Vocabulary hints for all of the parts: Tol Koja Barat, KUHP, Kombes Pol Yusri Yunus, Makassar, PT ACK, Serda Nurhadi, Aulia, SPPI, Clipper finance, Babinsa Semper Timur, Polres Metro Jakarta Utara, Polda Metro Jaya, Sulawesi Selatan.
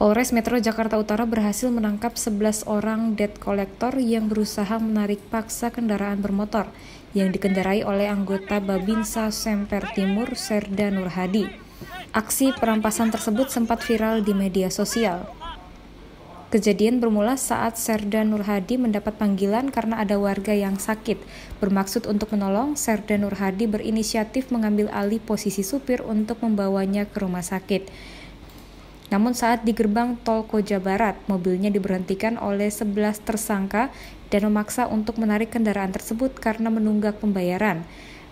Polres Metro Jakarta Utara berhasil menangkap 11 orang debt collector yang berusaha menarik paksa kendaraan bermotor yang dikendarai oleh anggota Babinsa Semper Timur Serda Nurhadi. Aksi perampasan tersebut sempat viral di media sosial. Kejadian bermula saat Serda Nurhadi mendapat panggilan karena ada warga yang sakit. Bermaksud untuk menolong, Serda Nurhadi berinisiatif mengambil alih posisi supir untuk membawanya ke rumah sakit. Namun saat di gerbang Tol Koja Barat, mobilnya diberhentikan oleh 11 tersangka dan memaksa untuk menarik kendaraan tersebut karena menunggak pembayaran.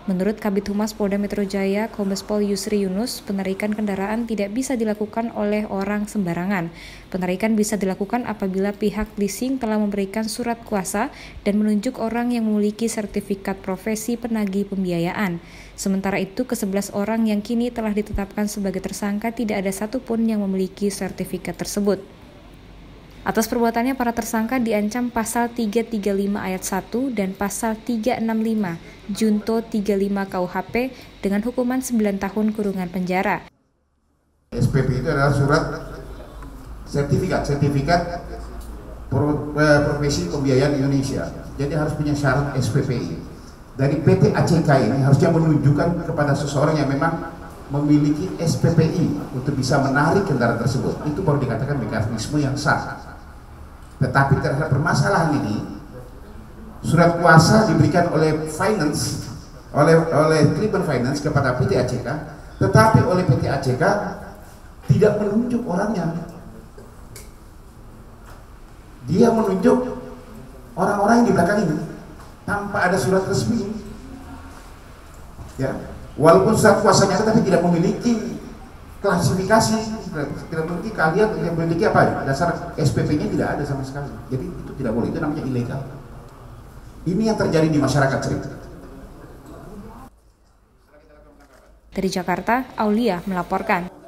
Menurut Kabid Humas Polda Metro Jaya, Kombes Pol Yusri Yunus, penarikan kendaraan tidak bisa dilakukan oleh orang sembarangan. Penarikan bisa dilakukan apabila pihak leasing telah memberikan surat kuasa dan menunjuk orang yang memiliki sertifikat profesi penagih pembiayaan. Sementara itu, ke-11 orang yang kini telah ditetapkan sebagai tersangka tidak ada satupun yang memiliki sertifikat tersebut. Atas perbuatannya, para tersangka diancam pasal 335 ayat 1 dan pasal 365 junto 35 KUHP dengan hukuman 9 tahun kurungan penjara. SPPI itu adalah surat sertifikat profesi pembiayaan Indonesia. Jadi harus punya syarat SPPI. Dari PT. ACK ini harusnya menunjukkan kepada seseorang yang memang memiliki SPPI untuk bisa menarik kendaraan tersebut. Itu baru dikatakan mekanisme yang sah. Tetapi terhadap permasalahan ini, surat kuasa diberikan oleh Clipper Finance kepada PT. ACK, tetapi oleh PT. ACK tidak menunjuk orangnya. Dia menunjuk orang-orang yang di belakang ini tanpa ada surat resmi. Ya, walaupun surat kuasanya tapi tidak memiliki klasifikasi. Tidak memiliki kalian, tidak memiliki apa? Dasar SPP-nya tidak ada sama sekali. Jadi itu tidak boleh, itu namanya ilegal. Ini yang terjadi di masyarakat cerita. Dari Jakarta, Aulia melaporkan.